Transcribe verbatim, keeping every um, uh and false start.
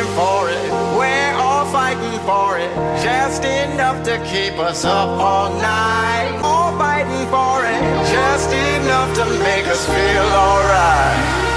fighting for it, we're all fighting for it, just enough to keep us up all night. All fighting for it, just enough to make us feel alright.